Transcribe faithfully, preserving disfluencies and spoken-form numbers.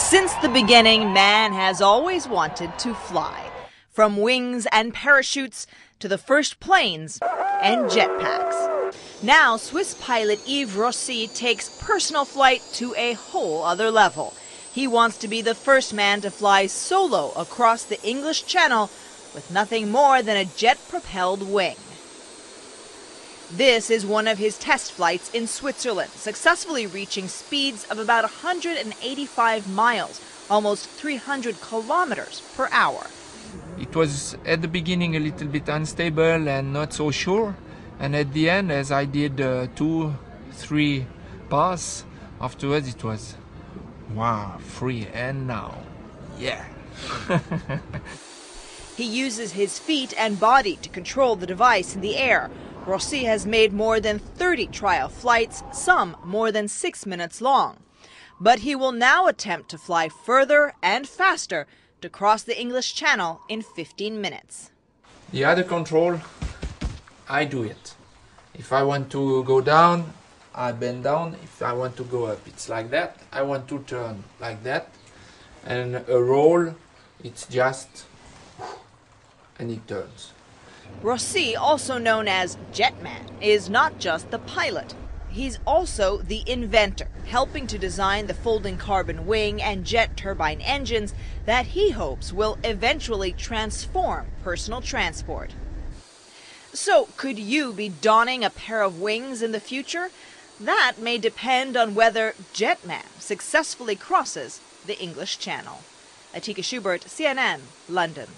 Since the beginning, man has always wanted to fly. From wings and parachutes to the first planes and jetpacks. Now, Swiss pilot Yves Rossy takes personal flight to a whole other level. He wants to be the first man to fly solo across the English Channel with nothing more than a jet-propelled wing. This is one of his test flights in Switzerland, successfully reaching speeds of about one hundred eighty-five miles, almost three hundred kilometers per hour. It was at the beginning a little bit unstable and not so sure, and at the end, as I did uh, two, three passes, afterwards it was, wow, free, and now, yeah. He uses his feet and body to control the device in the air. Rossy has made more than thirty trial flights, some more than six minutes long. But he will now attempt to fly further and faster to cross the English Channel in fifteen minutes. The other control, I do it. If I want to go down, I bend down. If I want to go up, it's like that. I want to turn like that. And a roll, it's just... and it turns. Rossy, also known as Jetman, is not just the pilot. He's also the inventor, helping to design the folding carbon wing and jet turbine engines that he hopes will eventually transform personal transport. So, could you be donning a pair of wings in the future? That may depend on whether Jetman successfully crosses the English Channel. Atika Schubert, C N N, London.